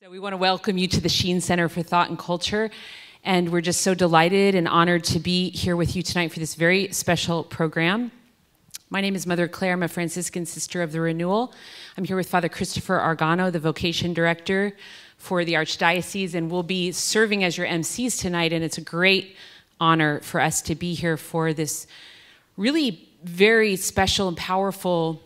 So we want to welcome you to the Sheen Center for Thought and Culture, and we're just so delighted and honored to be here with you tonight for this very special program. My name is Mother Clare. I'm a Franciscan Sister of the Renewal. I'm here with Father Christopher Argano, the Vocation Director for the Archdiocese, and we'll be serving as your MCs tonight, and it's a great honor for us to be here for this really very special and powerful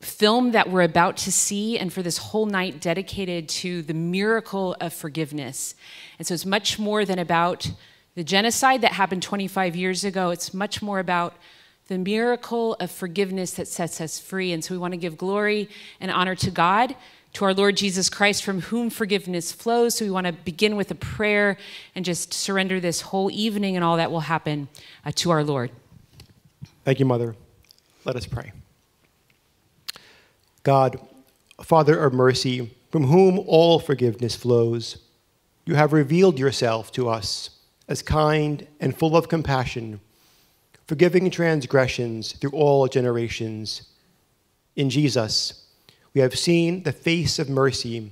film that we're about to see, and for this whole night dedicated to the miracle of forgiveness. And so it's much more than about the genocide that happened 25 years ago. It's much more about the miracle of forgiveness that sets us free. And so we want to give glory and honor to God, to our Lord Jesus Christ, from whom forgiveness flows. So we want to begin with a prayer and just surrender this whole evening and all that will happen to our Lord. Thank you, Mother. Let us pray. God, Father of mercy, from whom all forgiveness flows, you have revealed yourself to us as kind and full of compassion, forgiving transgressions through all generations. In Jesus, we have seen the face of mercy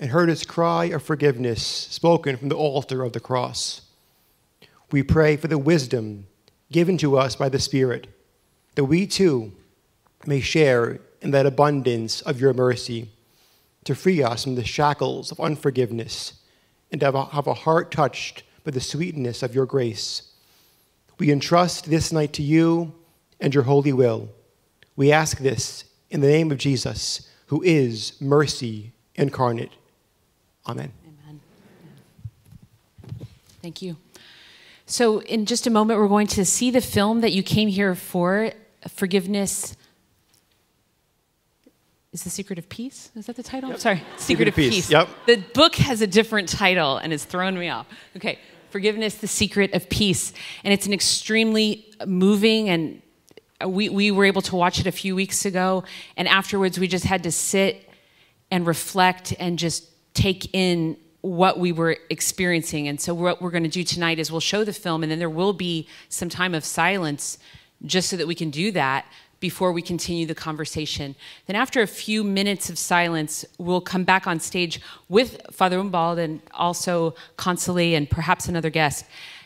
and heard his cry of forgiveness spoken from the altar of the cross. We pray for the wisdom given to us by the Spirit, that we too may share in that abundance of your mercy, to free us from the shackles of unforgiveness and to have a heart touched by the sweetness of your grace. We entrust this night to you and your holy will. We ask this in the name of Jesus, who is mercy incarnate. Amen. Amen. Thank you. So in just a moment, we're going to see the film that you came here for, Forgiveness is the Secret of Peace? Is that the title? Yep. Sorry, Secret of Peace. Yep. The book has a different title and it's thrown me off. Okay, Forgiveness, the Secret of Peace. And it's an extremely moving, and we were able to watch it a few weeks ago, and afterwards we just had to sit and reflect and just take in what we were experiencing. And so what we're gonna do tonight is we'll show the film, and then there will be some time of silence just so that we can do that before we continue the conversation. Then after a few minutes of silence, we'll come back on stage with Father Ubald and also Consolee and perhaps another guest,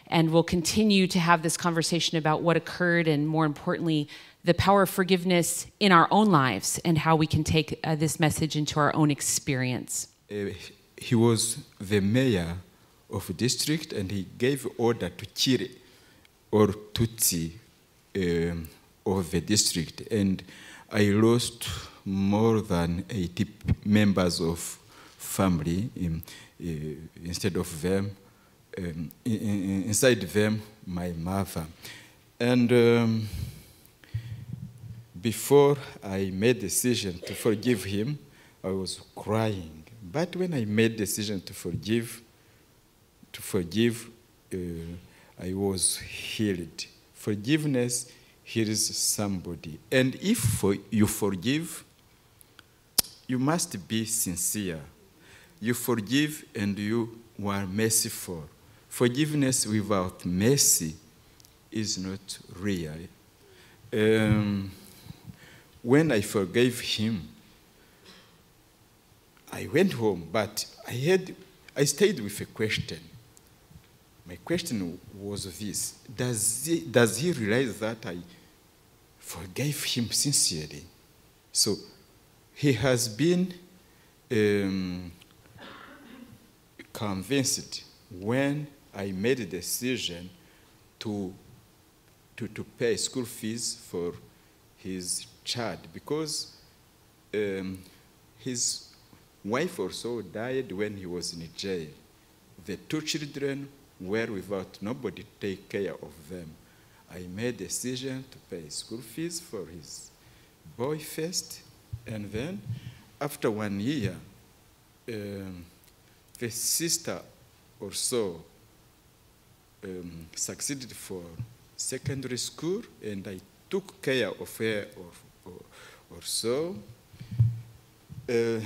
and we'll continue to have this conversation about what occurred and, more importantly, the power of forgiveness in our own lives and how we can take this message into our own experience. He was the mayor of a district, and he gave order to Chiri or Tutsi, of the district, and I lost more than 80 members of family. Instead of them, inside them, my mother. And before I made decision to forgive him, I was crying. But when I made decision to forgive, I was healed. Forgiveness. Here is somebody. And if you forgive, you must be sincere. You forgive and you were merciful. Forgiveness without mercy is not real. When I forgave him, I went home, but I stayed with a question. My question was this: does he realize that I forgave him sincerely? So he has been convinced when I made a decision to pay school fees for his child, because his wife also died when he was in jail. The two children were without nobody to take care of them. I made a decision to pay school fees for his boy first, and then after 1 year, the sister or so succeeded for secondary school, and I took care of her or so. The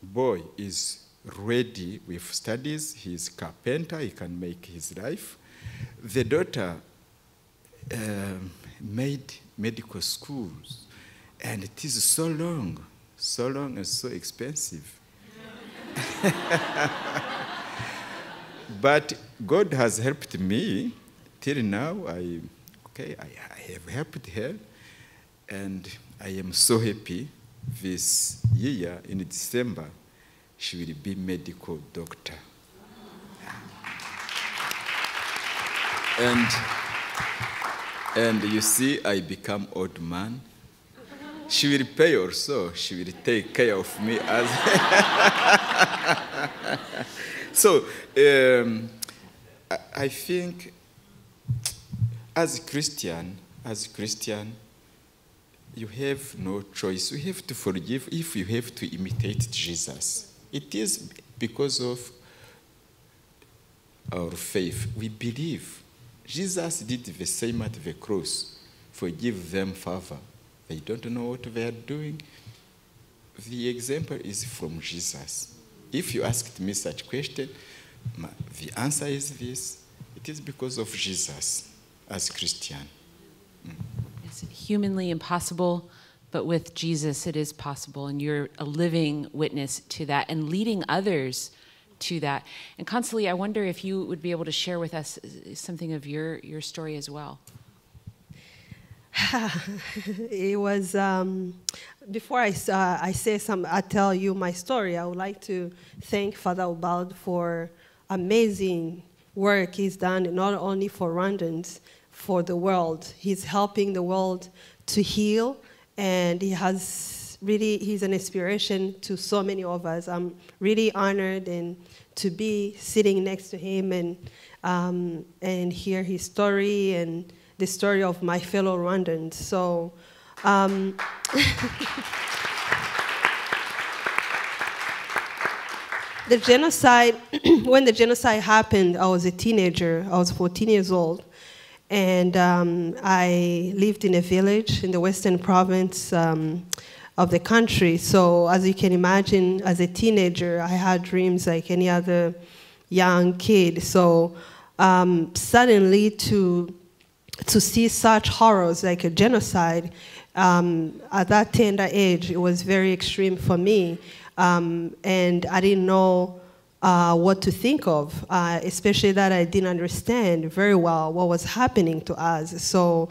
boy is ready with studies. He's carpenter, he can make his life. The daughter made medical schools, and it is so long so long and so expensive. But God has helped me till now. I have helped her, and I am so happy. This year in December, she will be medical doctor. And you see, I become old man. She will pay also. She will take care of me as. So I think, as a Christian, you have no choice. You have to forgive if you have to imitate Jesus. It is because of our faith. We believe. Jesus did the same at the cross. Forgive them, Father. They don't know what they are doing. The example is from Jesus. If you asked me such a question, the answer is this. It is because of Jesus as a Christian. Humanly impossible, but with Jesus it is possible, and you're a living witness to that and leading others to that. And Consolee, I wonder if you would be able to share with us something of your story as well. It was, before I tell you my story, I would like to thank Father Ubald for amazing work he's done, not only for Rwandans, for the world. He's helping the world to heal, and he has really, he's an inspiration to so many of us. I'm really honored and to be sitting next to him and hear his story and the story of my fellow Rwandans. So the genocide, when the genocide happened, I was a teenager, I was 14 years old. And I lived in a village in the western province of the country. So as you can imagine, as a teenager, I had dreams like any other young kid. So suddenly to see such horrors like a genocide, at that tender age, it was very extreme for me. And I didn't know what to think of, especially that I didn't understand very well what was happening to us. So,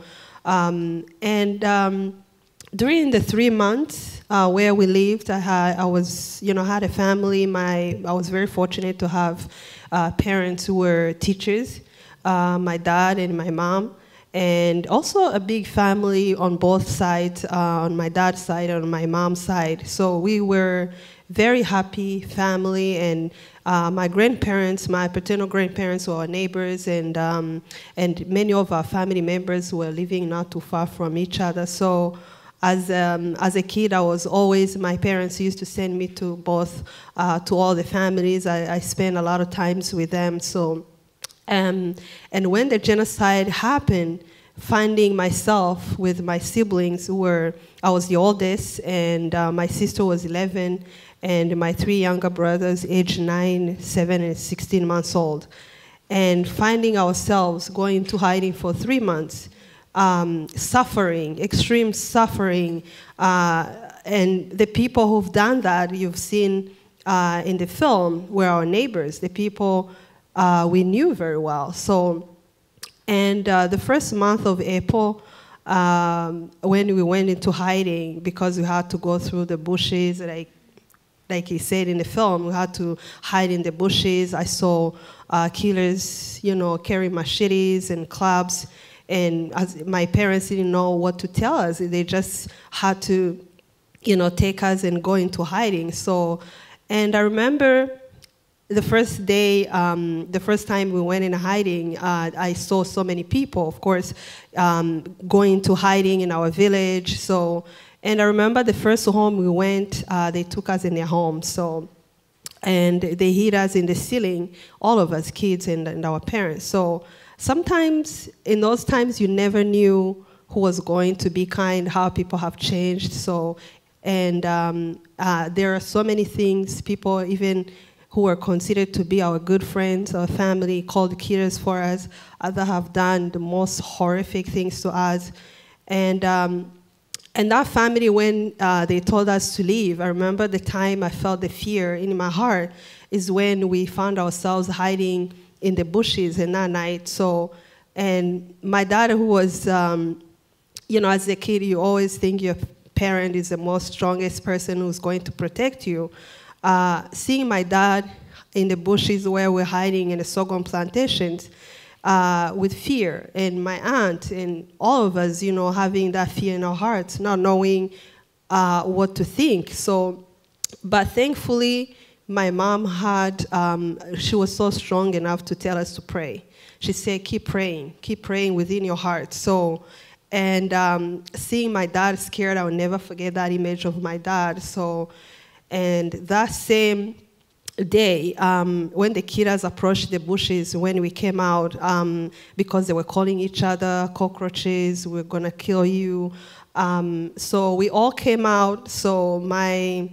during the 3 months where we lived, I had a family. I was very fortunate to have parents who were teachers, my dad and my mom, and also a big family on both sides, on my dad's side and on my mom's side. So we were very happy family, and my grandparents, my paternal grandparents, were our neighbors, and many of our family members were living not too far from each other. So, as a kid, I was always, my parents used to send me to both to all the families. I spent a lot of times with them. So, and when the genocide happened, finding myself with my siblings who were, I was the oldest, and my sister was 11. And my 3 younger brothers, aged 9, 7, and 16 months old. And finding ourselves going into hiding for 3 months, suffering, extreme suffering. And the people who've done that, you've seen in the film, were our neighbors, the people we knew very well. So, and the first month of April, when we went into hiding, because we had to go through the bushes, like he said in the film, we had to hide in the bushes. I saw killers, you know, carrying machetes and clubs. And as my parents didn't know what to tell us. They just had to, you know, take us and go into hiding. So, and I remember the first day, the first time we went in hiding, I saw so many people, of course, going into hiding in our village. So, and I remember the first home we went, they took us in their home. So, and they hid us in the ceiling, all of us kids and our parents. So sometimes in those times, you never knew who was going to be kind, how people have changed. So, and there are so many things people even who were considered to be our good friends, our family, called killers for us, others have done the most horrific things to us. And And that family, when they told us to leave, I remember the time I felt the fear in my heart is when we found ourselves hiding in the bushes in that night. So, and my dad, who was, you know, as a kid, you always think your parent is the most strongest person who's going to protect you. Seeing my dad in the bushes where we're hiding in the sorghum plantations, with fear, and my aunt, and all of us, you know, having that fear in our hearts, not knowing what to think. So, but thankfully, my mom had, she was so strong enough to tell us to pray. She said, keep praying within your heart. So, and seeing my dad scared, I will never forget that image of my dad. So, and that same day, when the killers approached the bushes, when we came out, because they were calling each other cockroaches, we're gonna kill you. So we all came out, so my,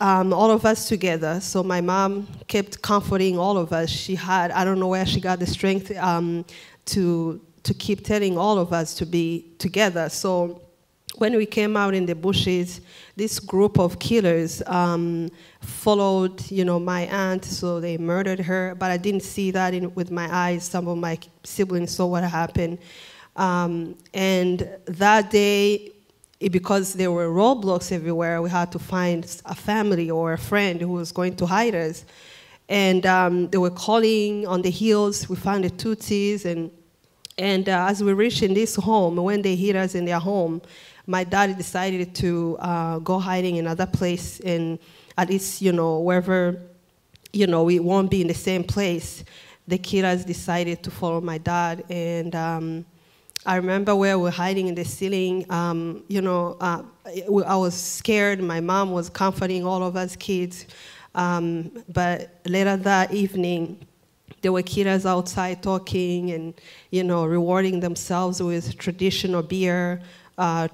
all of us together. So my mom kept comforting all of us. She had, I don't know where she got the strength to keep telling all of us to be together. So when we came out in the bushes, this group of killers followed, you know, my aunt, so they murdered her, but I didn't see that with my eyes. Some of my siblings saw what happened. And that day, because there were roadblocks everywhere, we had to find a family or a friend who was going to hide us. And they were calling on the hills. We found the Tutsis, and as we reached in this home, when they hit us in their home, my dad decided to go hiding in another place, and at least, you know, wherever, you know, we won't be in the same place. The killers decided to follow my dad, and I remember where we were hiding in the ceiling. You know, I was scared. My mom was comforting all of us kids, but later that evening, there were killers outside talking and, you know, rewarding themselves with traditional beer,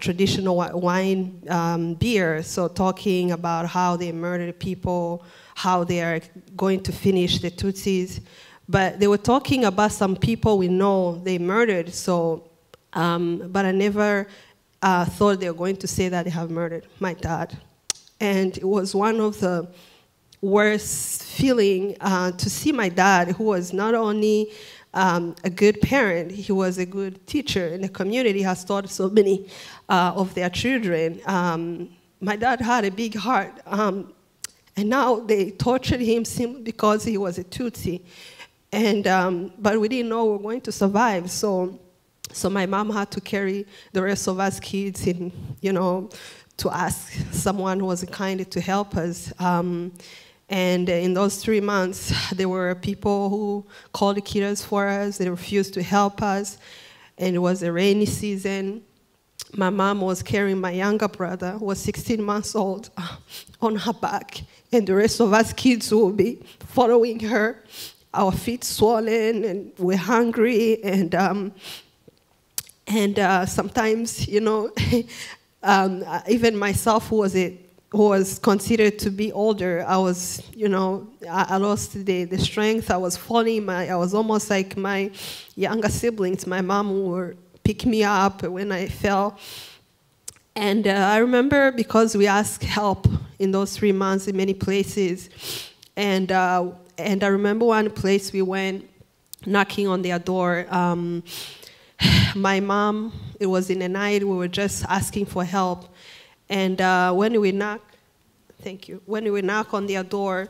traditional wine, beer. So talking about how they murdered people, how they are going to finish the Tutsis. But they were talking about some people we know they murdered. So, but I never thought they were going to say that they have murdered my dad. And it was one of the worst feeling to see my dad, who was not only a good parent, he was a good teacher, and the community has taught so many of their children. My dad had a big heart, and now they tortured him simply because he was a Tutsi. And, but we didn't know we were going to survive, so my mom had to carry the rest of us kids in, you know, to ask someone who was kind to help us. And in those 3 months, there were people who called the killers for us. They refused to help us. And it was a rainy season. My mom was carrying my younger brother, who was 16 months old, on her back. And the rest of us kids will be following her, our feet swollen, and we're hungry. And, sometimes, you know, even myself, who was considered to be older, I was, you know, I lost the strength. I was falling. I was almost like my younger siblings. My mom would pick me up when I fell. And I remember, because we asked help in those 3 months in many places, and I remember one place we went knocking on their door. My mom, it was in the night, we were just asking for help. And when we knocked, thank you, when we knocked on their door,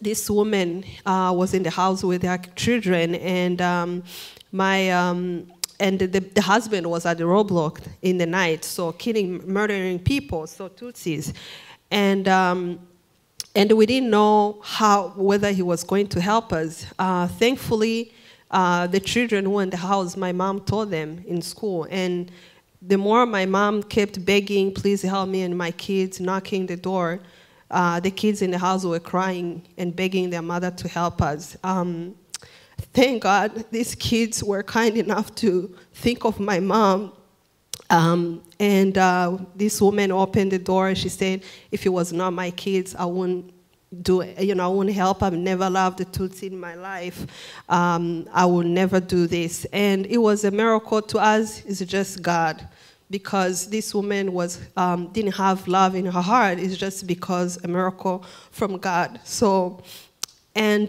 this woman was in the house with her children, and the husband was at the roadblock in the night, so murdering people, so Tutsis. And we didn't know whether he was going to help us. Thankfully, the children who were in the house, my mom taught them in school. And the more my mom kept begging, please help me, and my kids knocking the door, the kids in the house were crying and begging their mother to help us. Thank God these kids were kind enough to think of my mom. This woman opened the door. She said, if it was not my kids, I wouldn't do it, you know, I wouldn't help. I've never loved the Tutsi in my life. I will never do this. And it was a miracle to us. It's just God, because this woman was, didn't have love in her heart. It's just because a miracle from God. So, and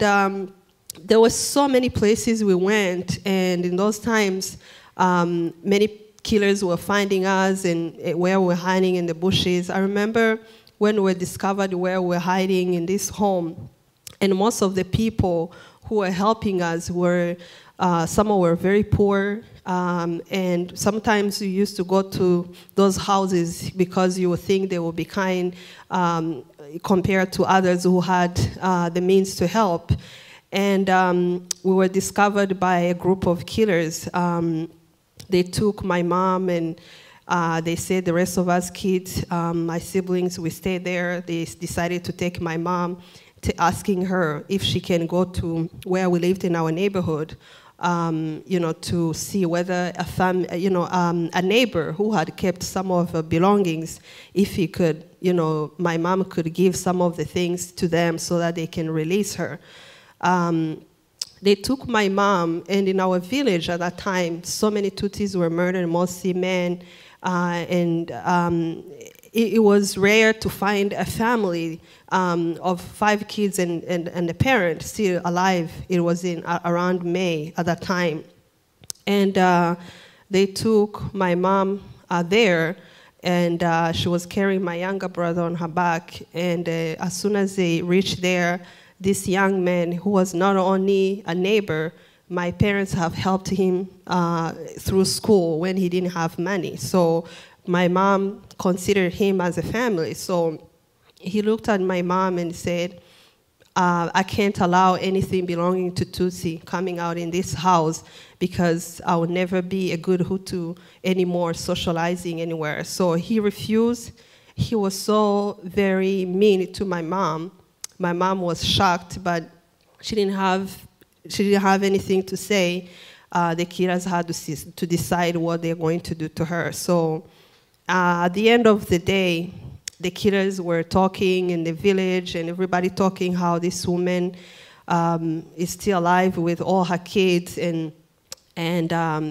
there were so many places we went, and in those times, many killers were finding us and where we're hiding in the bushes. I remember when we were discovered where we're hiding in this home, and most of the people who were helping us were, some were very poor, and sometimes you used to go to those houses because you would think they would be kind compared to others who had the means to help. And we were discovered by a group of killers. They took my mom, and they said the rest of us kids, my siblings, we stayed there. They decided to take my mom, asking her if she can go to where we lived in our neighborhood, you know, to see whether a a neighbor who had kept some of her belongings, if he could, you know, my mom could give some of the things to them so that they can release her. They took my mom, and in our village at that time, so many Tutsis were murdered, mostly men, and it was rare to find a family of 5 kids and a parent still alive. It was in around May at that time. And they took my mom there, and she was carrying my younger brother on her back. And as soon as they reached there, this young man, who was not only a neighbor, my parents have helped him through school when he didn't have money. So my mom considered him as a family. So he looked at my mom and said, I can't allow anything belonging to Tutsi coming out in this house because I will never be a good Hutu anymore socializing anywhere. So he refused. He was so very mean to my mom. My mom was shocked, but she didn't have anything to say. The killers had to decide what they're going to do to her. So at the end of the day, the killers were talking in the village, and everybody talking how this woman is still alive with all her kids, and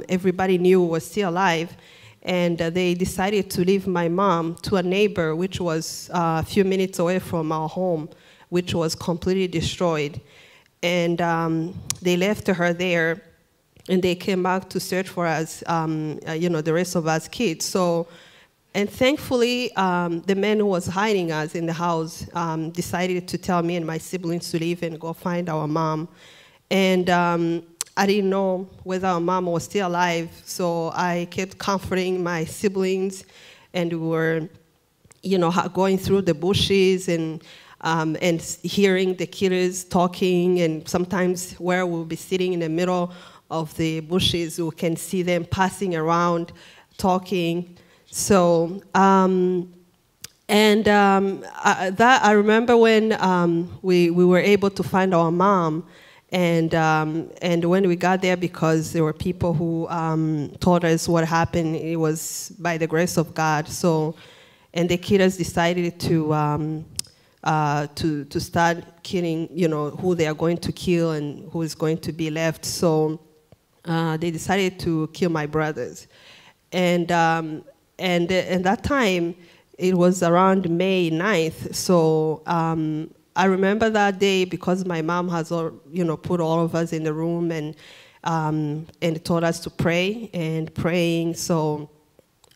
everybody knew was still alive. And they decided to leave my mom to a neighbor, which was a few minutes away from our home, which was completely destroyed. And they left her there, and they came back to search for us, you know, the rest of us kids. So, and thankfully, the man who was hiding us in the house decided to tell me and my siblings to leave and go find our mom. And I didn't know whether our mom was still alive, so I kept comforting my siblings, and we were, you know, going through the bushes and hearing the killers talking, and sometimes where we'll be sitting in the middle of the bushes, we can see them passing around, talking. So, I remember when we were able to find our mom, and when we got there, because there were people who told us what happened, it was by the grace of God. So, and the killers decided to start killing, you know, who they are going to kill and who is going to be left. So they decided to kill my brothers. And that time, it was around May 9th. So I remember that day because my mom has, you know, put all of us in the room and told us to pray, and praying. So,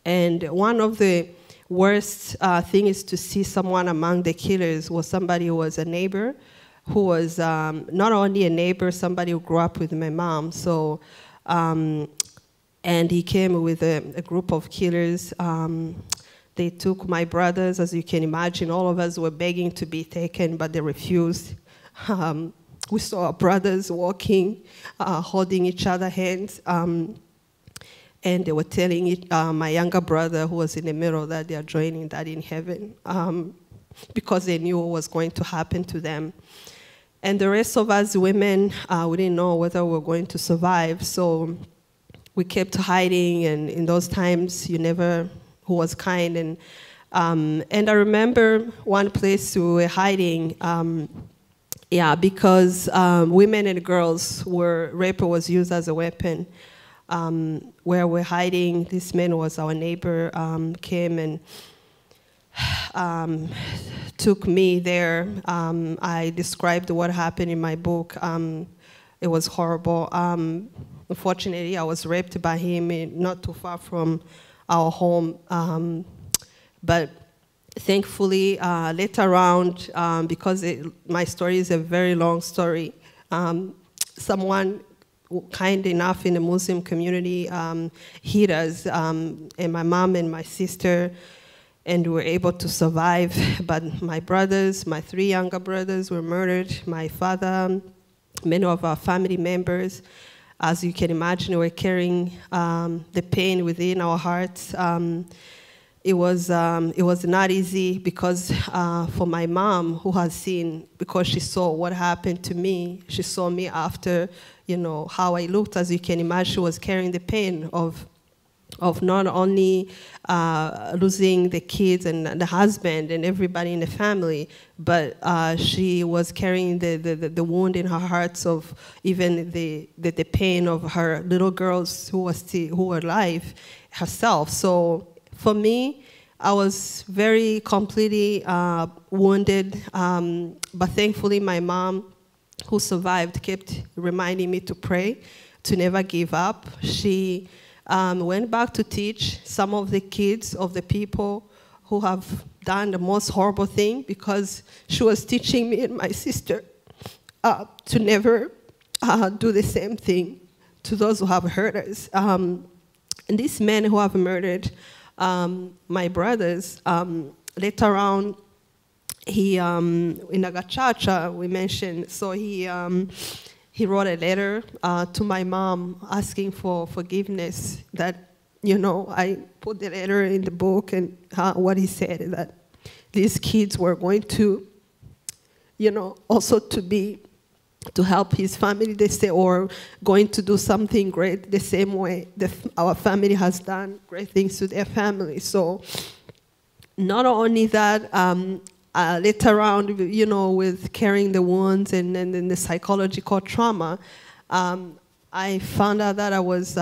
and one of the worst thing is to see someone among the killers was somebody who was a neighbor, who was not only a neighbor, somebody who grew up with my mom. So, and he came with a group of killers. They took my brothers, as you can imagine. All of us were begging to be taken, but they refused. We saw our brothers walking, holding each other's hands. And they were telling my younger brother, who was in the middle, that they are joining that in heaven, because they knew what was going to happen to them. And the rest of us women, we didn't know whether we were going to survive, so we kept hiding, and in those times, you never, who was kind. And I remember one place we were hiding, yeah, because women and girls were, rape was used as a weapon. where we're hiding. This man was our neighbor, came and took me there. I described what happened in my book. It was horrible. Unfortunately, I was raped by him not too far from our home. But thankfully, later on, because my story is a very long story, someone kind enough in the Muslim community hid us, and my mom and my sister, and we were able to survive. But my brothers, my three younger brothers, were murdered. My father, many of our family members, as you can imagine, were carrying the pain within our hearts. It was not easy because for my mom, who has seen, because she saw what happened to me, she saw me after, you know, how I looked. As you can imagine, she was carrying the pain of not only losing the kids and the husband and everybody in the family, but she was carrying the wound in her heart of even the pain of her little girls who were alive herself. So for me, I was very completely wounded, but thankfully my mom, who survived, kept reminding me to pray, to never give up. She went back to teach some of the kids of the people who have done the most horrible thing, because she was teaching me and my sister to never do the same thing to those who have hurt us. And these men who have murdered my brothers, later on, he, in the Gacaca we mentioned, so he wrote a letter to my mom asking for forgiveness. That, you know, I put the letter in the book, and what he said, that these kids were going to, you know, also to help his family, they say, or going to do something great the same way that our family has done great things to their family. So not only that, later on, you know, with carrying the wounds and the psychological trauma, I found out that I was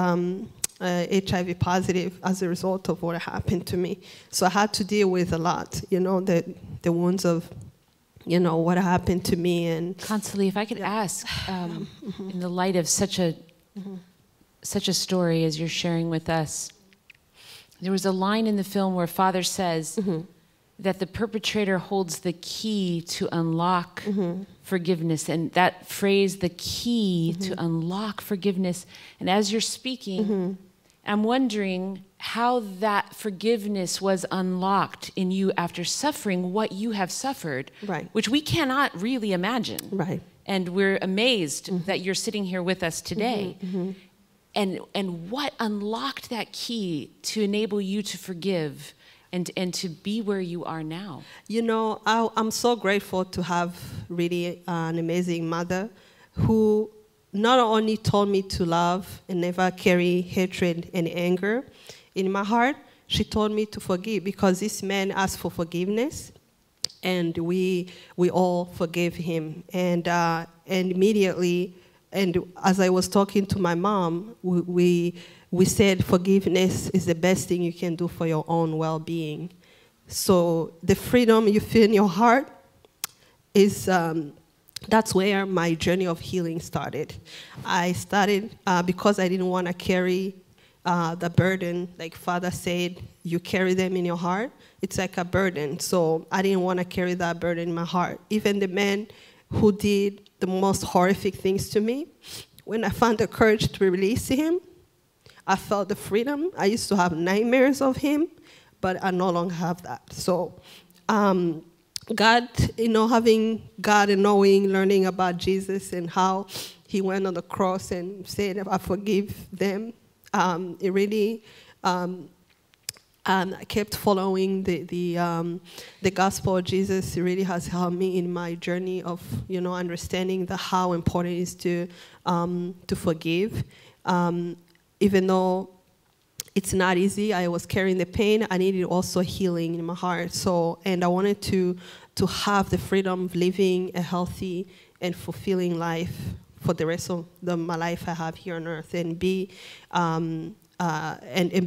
HIV positive as a result of what happened to me. So I had to deal with a lot, you know, the wounds of, you know, what happened to me. And Consolee, if I could ask, in the light of such a story as you're sharing with us, there was a line in the film where Father says, that the perpetrator holds the key to unlock forgiveness. And that phrase, the key to unlock forgiveness. And as you're speaking, I'm wondering how that forgiveness was unlocked in you after suffering what you have suffered, which we cannot really imagine. And we're amazed that you're sitting here with us today. And what unlocked that key to enable you to forgive and to be where you are now? You know, I'm so grateful to have really an amazing mother who not only told me to love and never carry hatred and anger in my heart, she told me to forgive, because this man asked for forgiveness, and we all forgave him. And immediately, and as I was talking to my mom, we said forgiveness is the best thing you can do for your own well-being. So the freedom you feel in your heart is, that's where my journey of healing started. I started because I didn't want to carry the burden. Like Father said, you carry them in your heart. It's like a burden. So I didn't want to carry that burden in my heart. Even the man who did the most horrific things to me, when I found the courage to release him, I felt the freedom. I used to have nightmares of him, but I no longer have that. So God, you know, having God and knowing, learning about Jesus and how he went on the cross and said, I forgive them, it really I kept following the gospel of Jesus. It really has helped me in my journey of, you know, understanding how important it is to forgive. Even though it's not easy, I was carrying the pain, I needed also healing in my heart. So, and I wanted to have the freedom of living a healthy and fulfilling life for the rest of my life I have here on earth, and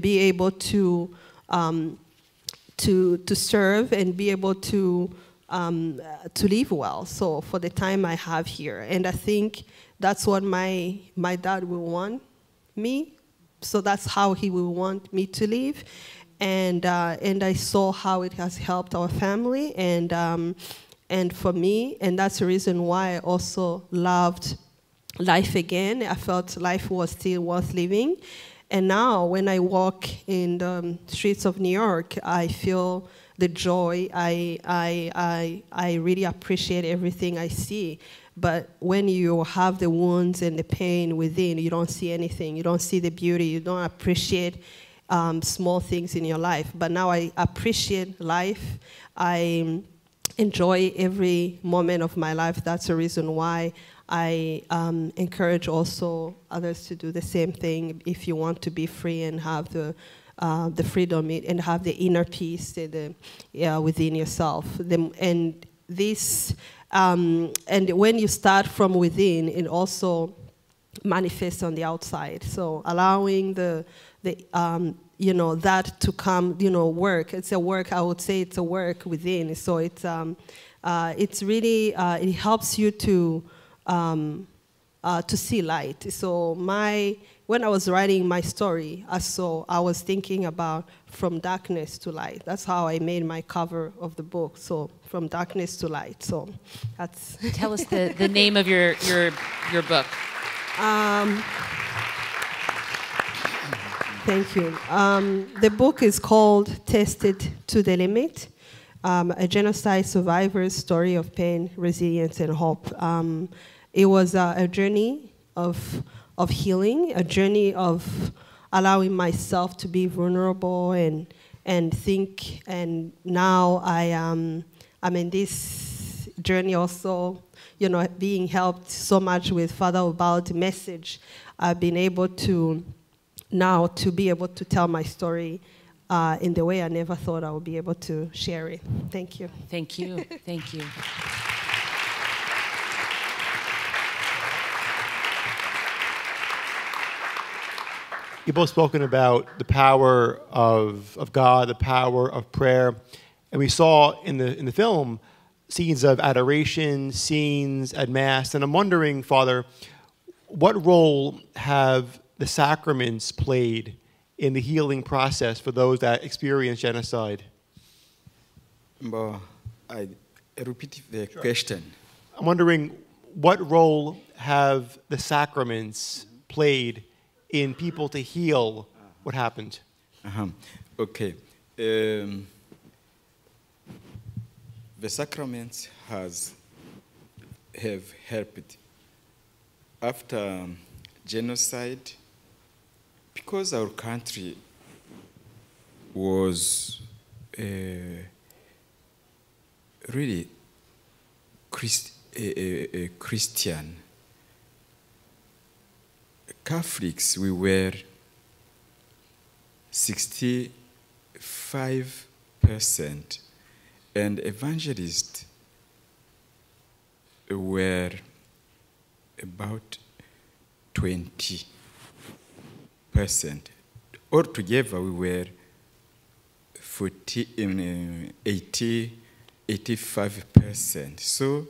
be able to serve and be able to live well. So for the time I have here, and I think that's what my dad will want me. So that's how he will want me to live. And I saw how it has helped our family and for me, and that's the reason why I also loved life again. I felt life was still worth living. And now when I walk in the streets of New York, I feel the joy. I really appreciate everything I see. But when you have the wounds and the pain within, you don't see anything. You don't see the beauty. You don't appreciate small things in your life. But now I appreciate life. I enjoy every moment of my life. That's the reason why I encourage also others to do the same thing. If you want to be free and have the freedom and have the inner peace within yourself, and when you start from within, it also manifests on the outside. So allowing that to come, work. It's a work. I would say it's a work within. So it's really it helps you to see light. So when I was writing my story, I was thinking about from darkness to light. That's how I made my cover of the book. So from darkness to light. So that's. Tell us the name of your book. Thank you. The book is called "Tested to the Limit: A Genocide Survivor's Story of Pain, Resilience, and Hope." It was a journey of healing, a journey of allowing myself to be vulnerable and think. And now I'm in this journey also, being helped so much with Father Ubald's message. I've been able to. Now to be able to tell my story in the way I never thought I would be able to share it. Thank you. Thank you. Thank you. You've both spoken about the power of God, the power of prayer, and we saw in the film scenes of adoration, scenes at Mass, and I'm wondering, Father, what role have the sacraments played in the healing process for those that experience genocide? Well, I repeat the question. I'm wondering what role have the sacraments played in people to heal what happened? Okay. The sacraments have helped after genocide. Because our country was really Christian, Catholics, we were 65%, and evangelists were about 20%. Altogether, we were 85%. So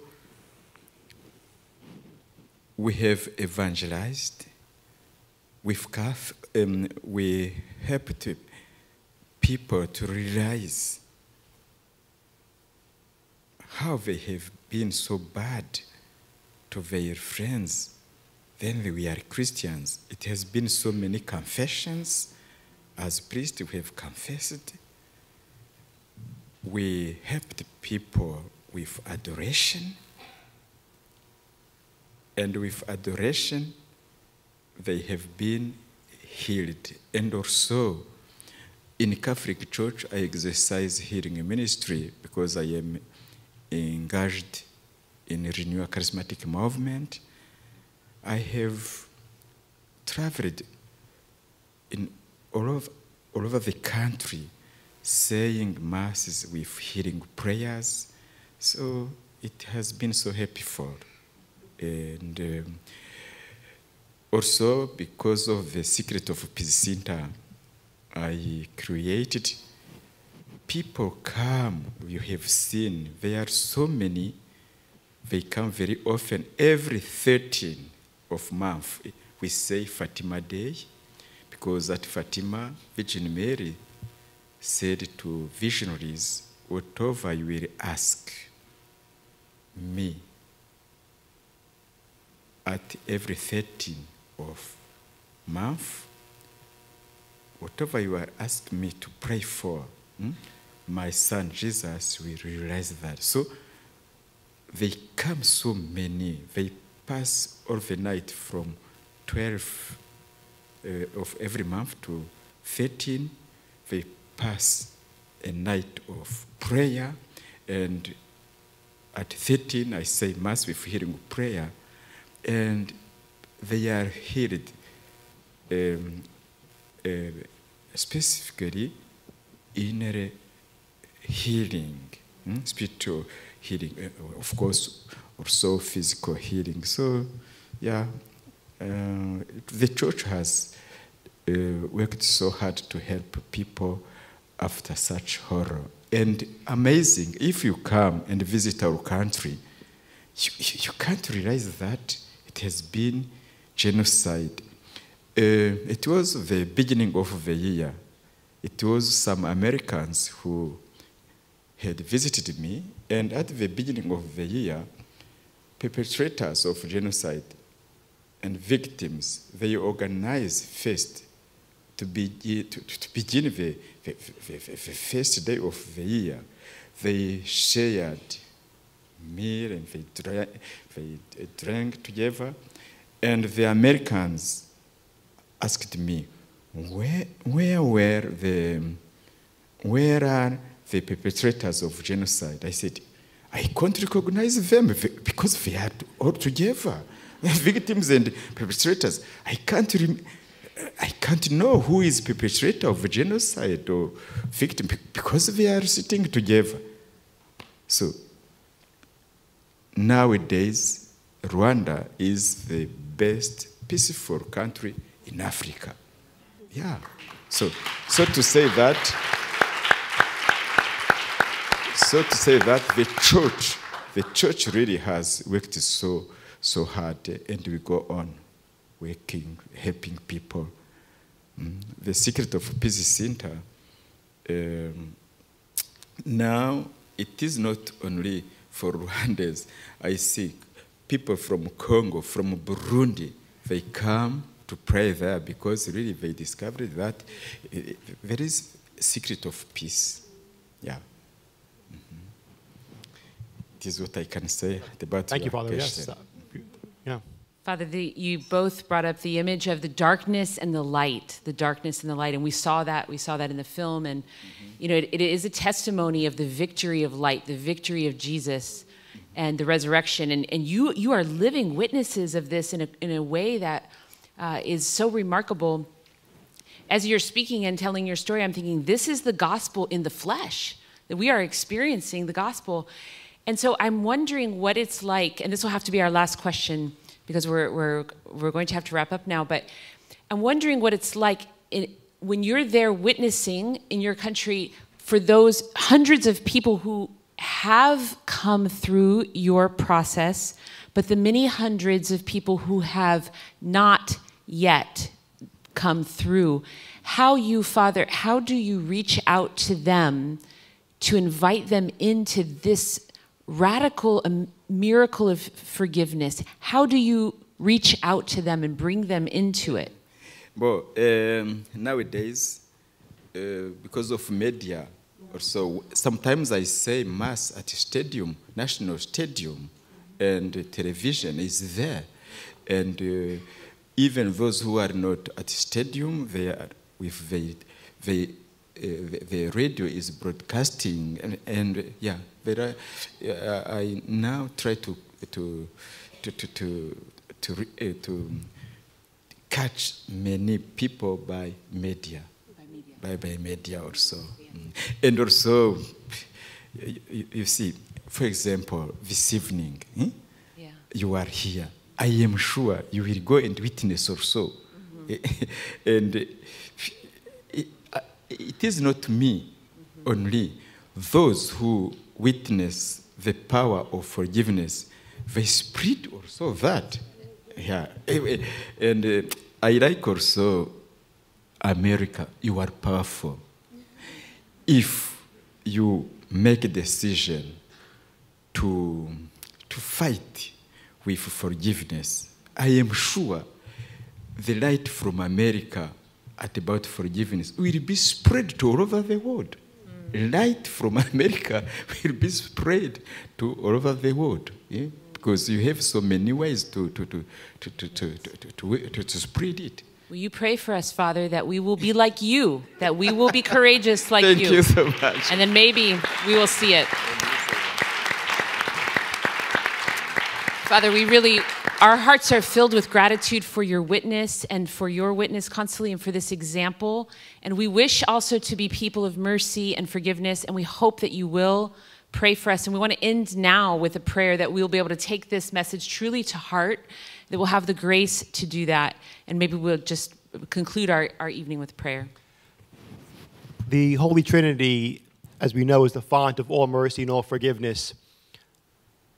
we have evangelized. We helped people to realize how they have been so bad to their friends. Then we are Christians. It has been so many confessions. As priests, we have confessed. We helped people with adoration. And with adoration, they have been healed. And also, in Catholic Church, I exercise healing ministry because I am engaged in Renewal Charismatic Movement. I have traveled in all over the country saying masses with healing prayers. So it has been so helpful. And Also, because of the Secret of Peace Center I created, people come, you have seen, there are so many, they come very often. Every 13th of month, we say Fatima Day, because at Fatima, Virgin Mary said to visionaries, whatever you will ask me at every 13th of month, whatever you are asking me to pray for, my son Jesus will realize that. So they come so many. They pass all the night from 12 of every month to 13. They pass a night of prayer. And at 13, I say Mass with hearing prayer. And they are healed specifically inner healing, spiritual healing, of course, also physical healing. So, yeah, the church has worked so hard to help people after such horror. And amazing, if you come and visit our country, you can't realize that it has been genocide. It was the beginning of the year. It was some Americans who had visited me, and at the beginning of the year, perpetrators of genocide and victims, they organized first to begin the first day of the year. They shared meal and they drank together, and the Americans asked me, where are the perpetrators of genocide? I said, I can't recognize them because they are all together, victims and perpetrators. I can't know who is perpetrator of genocide or victim because they are sitting together. So nowadays, Rwanda is the best peaceful country in Africa. Yeah. So to say that the church really has worked so hard, and we go on working, helping people. The Secret of Peace Center, now it is not only for Rwandans. I see people from Congo, from Burundi, they come to pray there because really they discovered that there is a secret of peace. Yeah. It is what I can say about your question. Thank you, Father. Yes. Yeah. Father, you both brought up the image of the darkness and the light, and we saw that in the film, and you know, it is a testimony of the victory of light, the victory of Jesus and the resurrection, and you are living witnesses of this in a way that is so remarkable. As you're speaking and telling your story, I'm thinking, this is the gospel in the flesh, that we are experiencing the gospel. And so I'm wondering what it's like, and this will have to be our last question because we're going to have to wrap up now, but I'm wondering what it's like when you're there witnessing in your country for those hundreds of people who have come through your process, but the many hundreds of people who have not yet come through. Father, how do you reach out to them to invite them into this radical miracle of forgiveness? How do you reach out to them and bring them into it? Well, nowadays, because of media, or so, sometimes I say Mass at stadium, national stadium, and television is there. And even those who are not at stadium, they are with the radio is broadcasting, and yeah, there are, I now try to catch many people by media, by media also, and also you see. For example, this evening, you are here. I am sure you will go and witness also. Mm-hmm. And it is not me only. Those who witness the power of forgiveness, they spread also that. Yeah. And I like also America, you are powerful. If you make a decision to fight with forgiveness, I am sure the light from America at about forgiveness will be spread to all over the world. Mm. Light from America will be spread to all over the world. Yeah? Because you have so many ways to spread it. Will you pray for us, Father, that we will be like you, that we will be courageous like you. Thank you so much. And then maybe we will see it. Father, we really, our hearts are filled with gratitude for your witness and for your witness, Consolee, and for this example. And we wish also to be people of mercy and forgiveness, and we hope that you will pray for us. And we want to end now with a prayer that we'll be able to take this message truly to heart, that we'll have the grace to do that. And maybe we'll just conclude our evening with prayer. The Holy Trinity, as we know, is the font of all mercy and all forgiveness.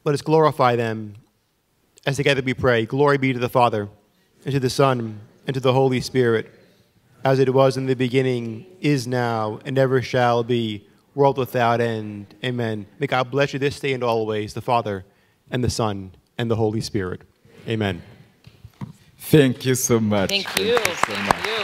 Let us glorify them. As together we pray, glory be to the Father, and to the Son, and to the Holy Spirit, as it was in the beginning, is now, and ever shall be, world without end. Amen. May God bless you this day and always, the Father, and the Son, and the Holy Spirit. Amen. Thank you so much. Thank you. Thank you so much.